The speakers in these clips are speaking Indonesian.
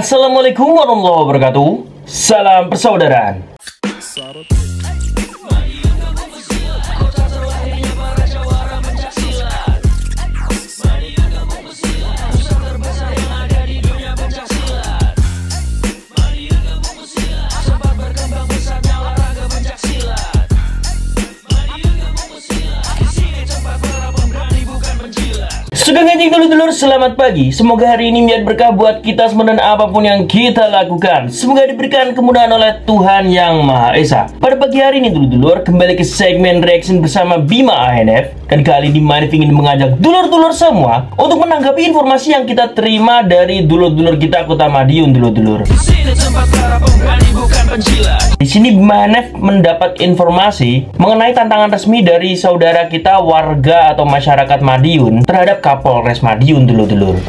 Assalamualaikum warahmatullahi wabarakatuh. Salam persaudaraan. Sugeng dulur-dulur, selamat pagi. Semoga hari ini menjadi berkah buat kita semua dan apapun yang kita lakukan. Semoga diberikan kemudahan oleh Tuhan Yang Maha Esa. Pada pagi hari ini dulur-dulur, kembali ke segmen reaction bersama Bima ANF. Dan kali ini Manif ingin mengajak dulur-dulur semua untuk menanggapi informasi yang kita terima dari dulur-dulur kita Kota Madiun dulur-dulur. Di sini Bima ANF mendapat informasi mengenai tantangan resmi dari saudara kita warga atau masyarakat Madiun terhadap Kapolres Madiun dulur-dulur.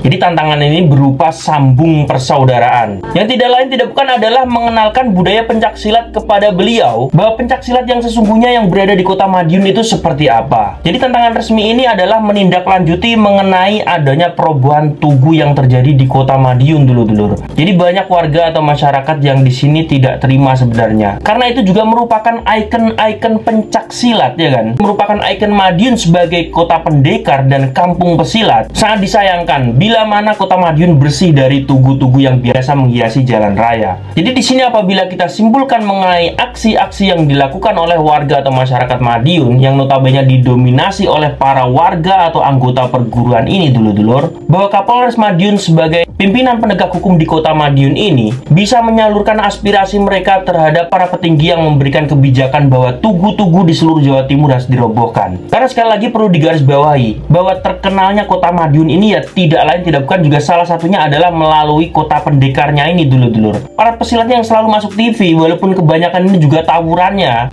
Jadi tantangan ini berupa sambung persaudaraan yang tidak lain tidak bukan adalah mengenalkan budaya pencaksilat kepada beliau, bahwa pencaksilat yang sesungguhnya yang berada di Kota Madiun itu seperti apa. Jadi tantangan resmi ini adalah menindaklanjuti mengenai adanya perubahan tugu yang terjadi di Kota Madiun dulur-dulur. Jadi banyak warga atau masyarakat yang di sini tidak terima sebenarnya, karena itu juga merupakan ikon-ikon pencaksilat, ya kan, merupakan ikon Madiun sebagai kota pendekar dan kampung pesilat. Sangat disayangkan bila mana Kota Madiun bersih dari tugu-tugu yang biasa menghiasi jalan raya. Jadi di sini apabila kita simpulkan mengenai aksi-aksi yang dilakukan oleh warga atau masyarakat Madiun yang notabene didominasi oleh para warga atau anggota perguruan ini dulur-dulur, bahwa Kapolres Madiun sebagai pimpinan penegak hukum di Kota Madiun ini bisa menyalurkan aspirasi mereka terhadap para petinggi yang memberikan kebijakan bahwa tugu-tugu di seluruh Jawa Timur harus dirobohkan. Karena sekali lagi perlu digarisbawahi bahwa terkenalnya Kota Madiun ini ya tidak lain tidak bukan juga salah satunya adalah melalui kota pendekarnya ini dulur-dulur. Para pesilatnya yang selalu masuk TV walaupun kebanyakan ini juga tawurannya.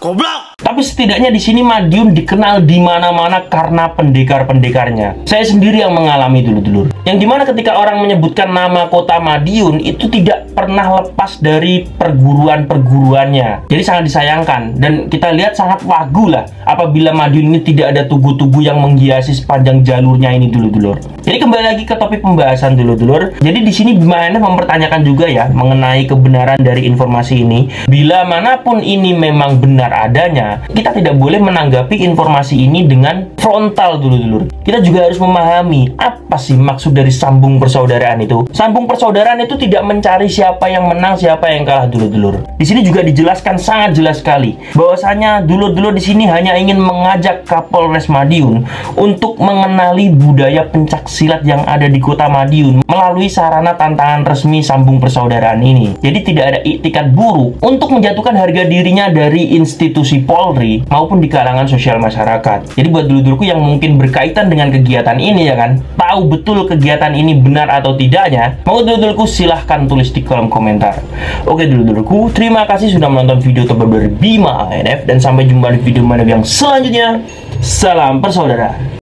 Goblok! Tapi setidaknya di sini Madiun dikenal di mana-mana karena pendekar-pendekarnya. Saya sendiri yang mengalami dulur-dulur. Yang dimana ketika orang menyebutkan nama Kota Madiun itu tidak pernah lepas dari perguruan-perguruannya. Jadi sangat disayangkan dan kita lihat sangat wagu lah apabila Madiun ini tidak ada tugu-tugu yang menghiasi sepanjang jalurnya ini dulur-dulur. Jadi kembali lagi ke topik pembahasan dulur-dulur. Jadi di sini Bima ANF mempertanyakan juga ya mengenai kebenaran dari informasi ini. Bila manapun ini memang benar adanya, kita tidak boleh menanggapi informasi ini dengan frontal dulur-dulur. Kita juga harus memahami apa sih maksud dari sambung persaudaraan itu. Sambung persaudaraan itu tidak mencari siapa yang menang, siapa yang kalah dulur-dulur. Di sini juga dijelaskan sangat jelas sekali bahwasanya dulur-dulur di sini hanya ingin mengajak Kapolres Madiun untuk mengenali budaya pencaksilat yang ada di Kota Madiun melalui sarana tantangan resmi sambung persaudaraan ini. Jadi tidak ada iktikad buruk untuk menjatuhkan harga dirinya dari institusi politik maupun di kalangan sosial masyarakat. Jadi buat dulur-dulurku yang mungkin berkaitan dengan kegiatan ini ya kan, tahu betul kegiatan ini benar atau tidaknya, mau dulur-dulurku silahkan tulis di kolom komentar. Oke dulur-dulurku, terima kasih sudah menonton video terbaru dari Bima ANF dan sampai jumpa di video yang selanjutnya. Salam persaudaraan.